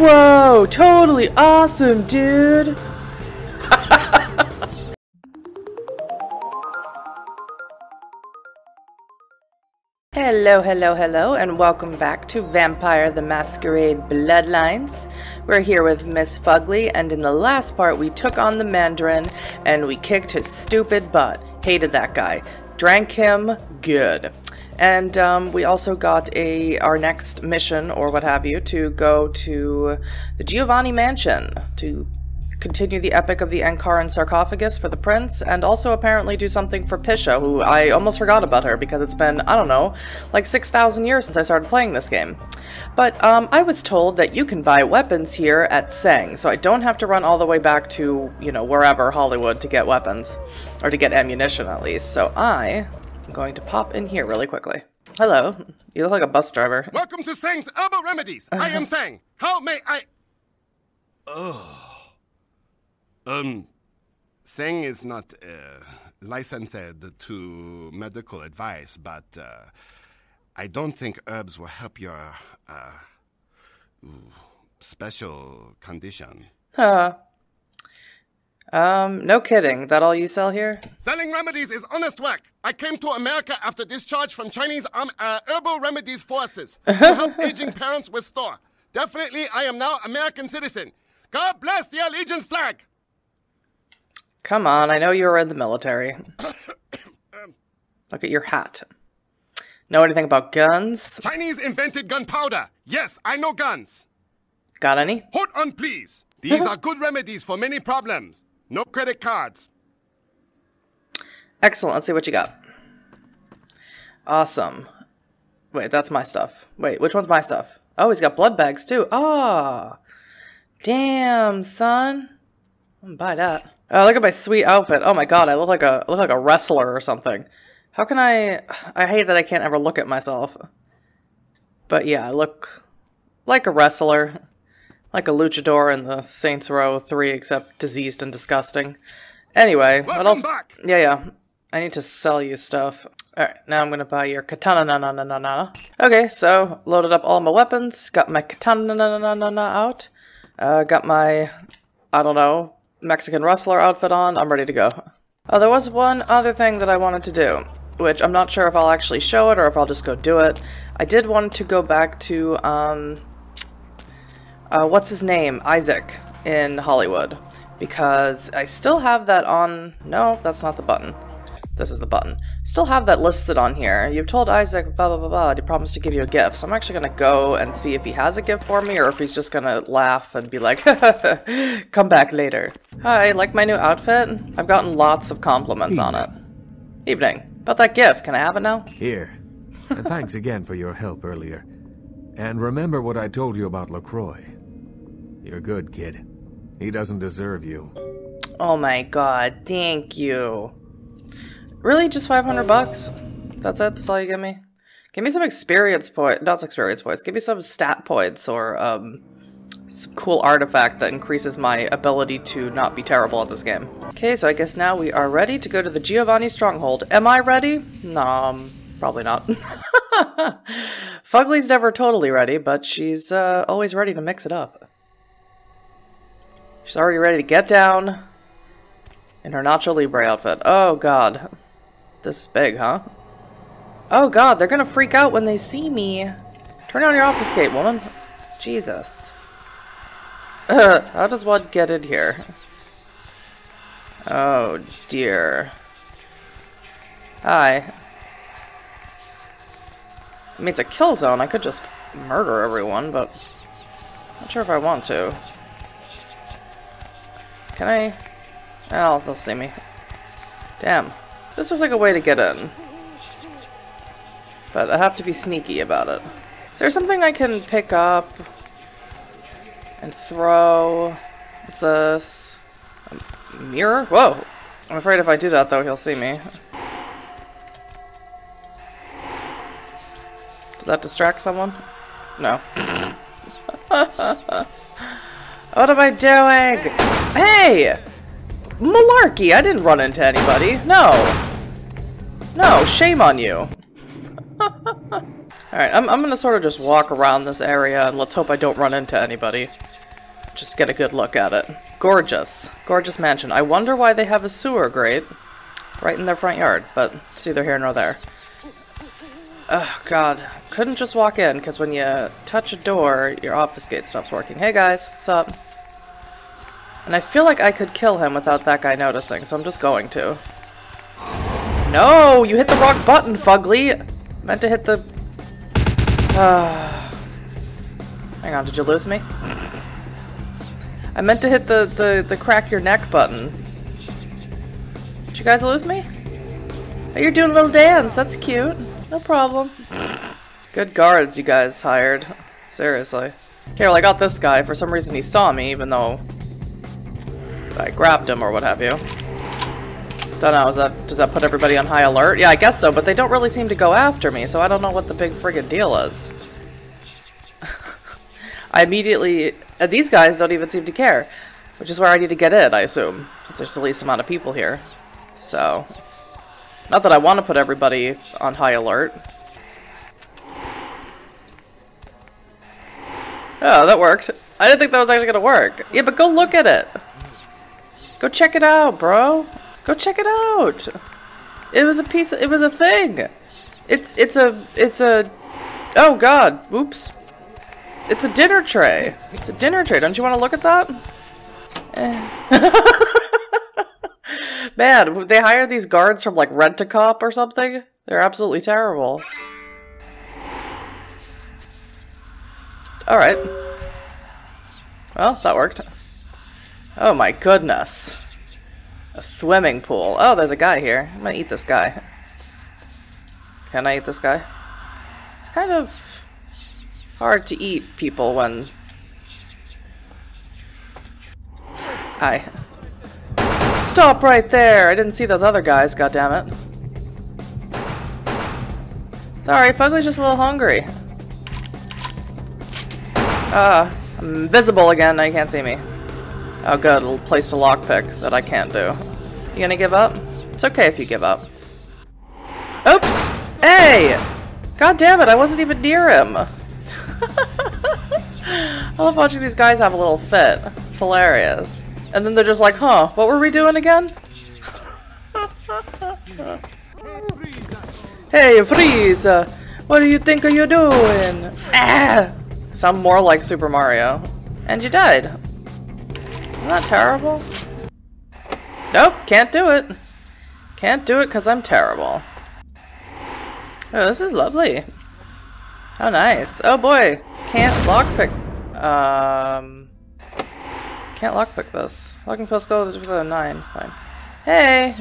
Whoa, totally awesome, dude. Hello, hello, hello, and welcome back to Vampire: The Masquerade Bloodlines. We're here with Miss Fugly, and in the last part we took on the Mandarin and we kicked his stupid butt. Hated that guy. Drank him good. And we also got our next mission, or what have you, to go to the Giovanni Mansion to continue the epic of the Ankaran sarcophagus for the prince, and also apparently do something for Pisha, who I almost forgot about her because it's been, I don't know, like 6,000 years since I started playing this game. But I was told that you can buy weapons here at Seng, so I don't have to run all the way back to, you know, wherever, Hollywood, to get weapons, or to get ammunition at least. So I am going to pop in here really quickly. Hello, you look like a bus driver. Welcome to Seng's Herbal Remedies. I am Seng. How may I... Ugh. Seng is not licensed to medical advice, but I don't think herbs will help your special condition. Huh. No kidding. That all you sell here? Selling remedies is honest work. I came to America after discharge from Chinese herbal remedies forces to help aging parents restore. Definitely, I am now American citizen. God bless the Allegiance flag. Come on, I know you were in the military. Look at your hat. Know anything about guns? Chinese invented gunpowder. Yes, I know guns. Got any? Hold on, please. These are good remedies for many problems. No credit cards. Excellent. Let's see what you got. Awesome. Wait, that's my stuff. Wait, which one's my stuff? Oh, he's got blood bags, too. Ah. Oh. Damn, son. I'm gonna buy that. Oh, look at my sweet outfit. Oh my god, I look like a wrestler or something. How can I hate that I can't ever look at myself. But yeah, I look like a wrestler. Like a luchador in the Saints Row 3, except diseased and disgusting. Anyway, what else? Yeah. I need to sell you stuff. Alright, now I'm gonna buy your katana na. Okay, so loaded up all my weapons, got my katana na out. Got my, I don't know, Mexican wrestler outfit on. I'm ready to go. Oh, there was one other thing that I wanted to do, which I'm not sure if I'll actually show it or if I'll just go do it. I did want to go back to, what's his name? Isaac in Hollywood, because I still have that on. No, that's not the button. This is the button. Still have that listed on here. You've told Isaac blah blah blah blah, he promised to give you a gift. So I'm actually gonna go and see if he has a gift for me, or if he's just gonna laugh and be like, come back later. Hi, like my new outfit? I've gotten lots of compliments on it. Evening. About that gift, can I have it now? Here. And thanks again for your help earlier. And remember what I told you about LaCroix. You're good, kid. He doesn't deserve you. Oh my god, thank you. Really, just 500 bucks? That's it? That's all you give me? Give me some experience points. Not experience points. Give me some stat points, or some cool artifact that increases my ability to not be terrible at this game. Okay, so I guess now we are ready to go to the Giovanni Stronghold. Am I ready? No, probably not. Fugly's never totally ready, but she's always ready to mix it up. She's already ready to get down in her Nacho Libre outfit. Oh, God. This is big, huh? Oh god, they're gonna freak out when they see me. Turn on your obfuscate, woman. Jesus. How does one get in here? Oh dear. Hi. I mean, it's a kill zone. I could just murder everyone, but I'm not sure if I want to. Can I? Oh, they'll see me. Damn. This was like a way to get in, but I have to be sneaky about it. Is there something I can pick up and throw? What's this? A mirror? Whoa! I'm afraid if I do that, though, he'll see me. Did that distract someone? No. What am I doing? Hey! Malarkey! I didn't run into anybody. No. No, shame on you. Alright, I'm gonna sort of just walk around this area and let's hope I don't run into anybody. just get a good look at it. Gorgeous. Gorgeous mansion. I wonder why they have a sewer grate right in their front yard, but it's neither here nor there. Oh, God. Couldn't just walk in, because when you touch a door, your obfuscate stops working. Hey, guys. What's up? And I feel like I could kill him without that guy noticing, so I'm just going to. No! You hit the wrong button, Fugly! Meant to hit the... Hang on, did you lose me? I meant to hit the crack your neck button. Did you guys lose me? Oh, you're doing a little dance. That's cute. No problem. Good guards you guys hired. Seriously. Okay, well, I got this guy. For some reason he saw me, even though I grabbed him or what have you. Don't know, does that put everybody on high alert? Yeah, I guess so, but they don't really seem to go after me, so I don't know what the big friggin' deal is. I immediately... these guys don't even seem to care, which is where I need to get in, I assume, since there's the least amount of people here. So... not that I want to put everybody on high alert. Oh, that worked. I didn't think that was actually going to work. Yeah, but go look at it. Go check it out, bro. Go check it out. It was a piece of, it was a thing. It's a oh God, oops. It's a dinner tray. It's a dinner tray. Don't you want to look at that? Man, they hire these guards from like Rent-A-Cop or something. They're absolutely terrible. All right. Well, that worked. Oh my goodness. A swimming pool. Oh, there's a guy here. I'm gonna eat this guy. Can I eat this guy? It's kind of hard to eat people when... Hi. Stop right there! I didn't see those other guys, goddammit. Sorry, Fugly's just a little hungry. I'm invisible again, now you can't see me. Oh good, a place to lockpick that I can't do. You gonna give up? It's okay if you give up. Oops! Hey! God damn it, I wasn't even near him! I love watching these guys have a little fit. It's hilarious. And then they're just like, huh, what were we doing again? Hey, freeze! What do you think are you doing? Ah! Sound more like Super Mario. And you died. Isn't that terrible? Nope, can't do it. Can't do it because I'm terrible. Oh, this is lovely. How nice. Oh boy, can't lockpick. Can't lockpick this. Locking post goes to 9. Fine. Hey.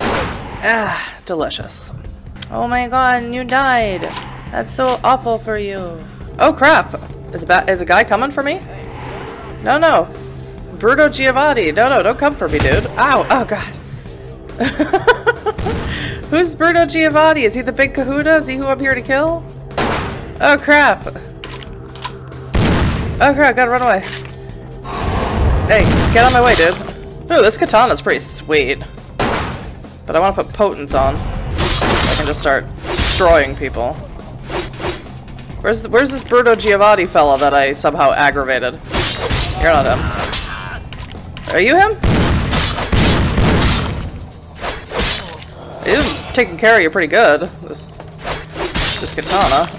Ah, delicious. Oh my God, you died. That's so awful for you. Oh crap! Is a guy coming for me? No, no. Bruno Giovanni. No, no, don't come for me, dude. Ow. Oh, God. Who's Bruno Giovanni? Is he the big kahuna? Is he who I'm here to kill? Oh, crap. Oh, crap. Gotta run away. Hey, get on my way, dude. Ooh, this katana's pretty sweet. But I want to put potence on. So I can just start destroying people. Where's this Bruno Giovanni fella that I somehow aggravated? You're not him. Are you him? He's taking care of you pretty good. This katana.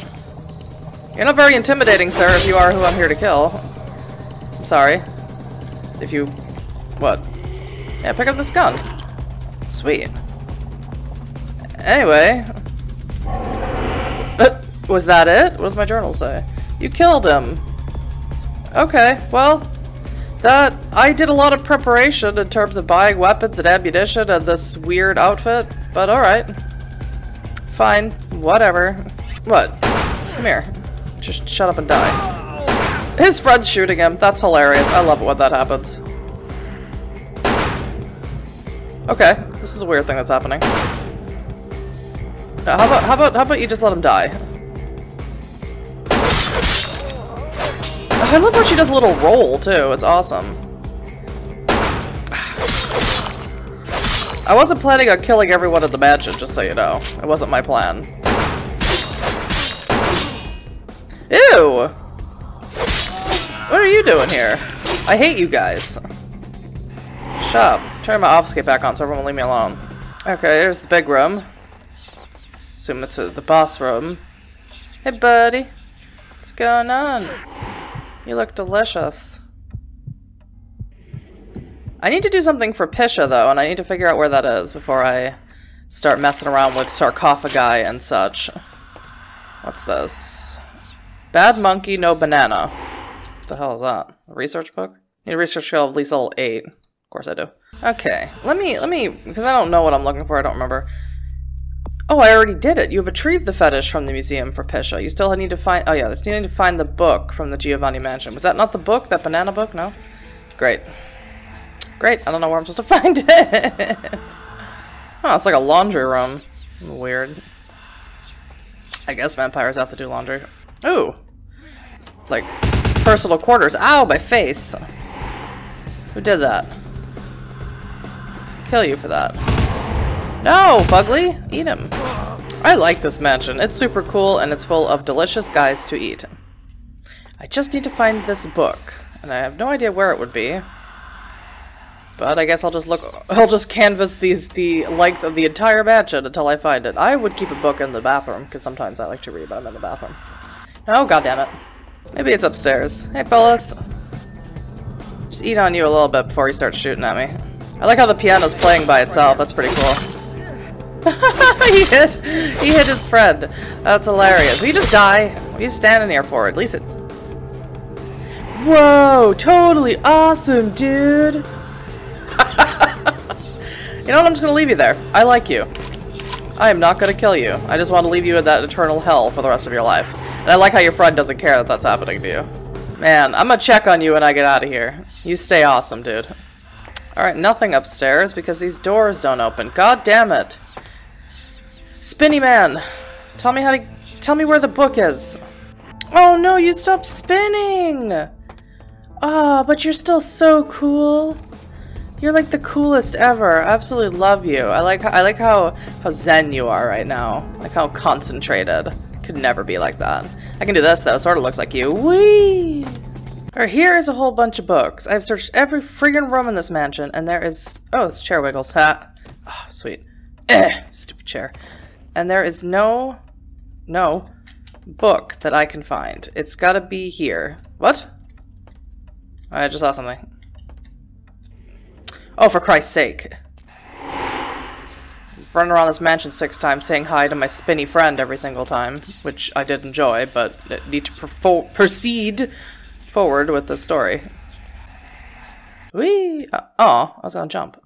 You're not very intimidating, sir, if you are who I'm here to kill. I'm sorry. If you... what? Yeah, pick up this gun. Sweet. Anyway. Was that it? What does my journal say? You killed him. Okay, well... that I did a lot of preparation in terms of buying weapons and ammunition and this weird outfit, but alright. Fine. Whatever. What? Come here. Just shut up and die. His friend's shooting him. That's hilarious. I love it when that happens. Okay. This is a weird thing that's happening. Now, how about you just let him die? I love how she does a little roll, too. It's awesome. I wasn't planning on killing everyone at the mansion, just so you know. It wasn't my plan. Ew! What are you doing here? I hate you guys. Shut up. Turn my obfuscate back on so everyone will leave me alone. Okay, here's the big room. Assume it's the boss room. Hey, buddy. What's going on? You look delicious. I need to do something for Pisha, though, and I need to figure out where that is before I start messing around with sarcophagi and such. What's this? Bad monkey, no banana. What the hell is that? A research book? Need a research skill of at least level 8. Of course I do. Okay, let me, because I don't know what I'm looking for, I don't remember. Oh, I already did it. You have retrieved the fetish from the museum for Pisha. You still need to find, oh yeah, you need to find the book from the Giovanni Mansion. Was that not the book? That banana book? No? Great. Great, I don't know where I'm supposed to find it. Oh, it's like a laundry room. Weird. I guess vampires have to do laundry. Ooh. Like, personal quarters. Ow, my face. Who did that? Kill you for that. No, Fugly! Eat him. I like this mansion. It's super cool and it's full of delicious guys to eat. I just need to find this book. And I have no idea where it would be. But I guess I'll just look. I'll just canvas the length of the entire mansion until I find it. I would keep a book in the bathroom because sometimes I like to read, but I'm in the bathroom. Oh, goddammit. Maybe it's upstairs. Hey, fellas. Just eat on you a little bit before you start shooting at me. I like how the piano's playing by itself. That's pretty cool. He hit his friend. That's hilarious. Will you just die? What are you standing here for? At least it. Whoa! Totally awesome, dude. You know what? I'm just gonna leave you there. I like you. I am not gonna kill you. I just want to leave you in that eternal hell for the rest of your life. And I like how your friend doesn't care that that's happening to you. Man, I'm gonna check on you when I get out of here. You stay awesome, dude. Alright, nothing upstairs because these doors don't open. God damn it. Spinny man. Tell me where the book is. Oh no, you stopped spinning. Ah, oh, but you're still so cool. You're like the coolest ever. I absolutely love you. I like how zen you are right now. Like how concentrated. Could never be like that. I can do this though. Sort of looks like you. Whee! Alright, here is a whole bunch of books. I've searched every friggin' room in this mansion, and there is... Oh, this chair wiggles. Ha! Oh, sweet. Stupid chair. And there is no book that I can find. It's gotta be here. What? I just saw something. Oh, for Christ's sake. Running around this mansion 6 times, saying hi to my spinny friend every single time, which I did enjoy, but I need to proceed forward with the story. Whee! Oh, I was gonna jump.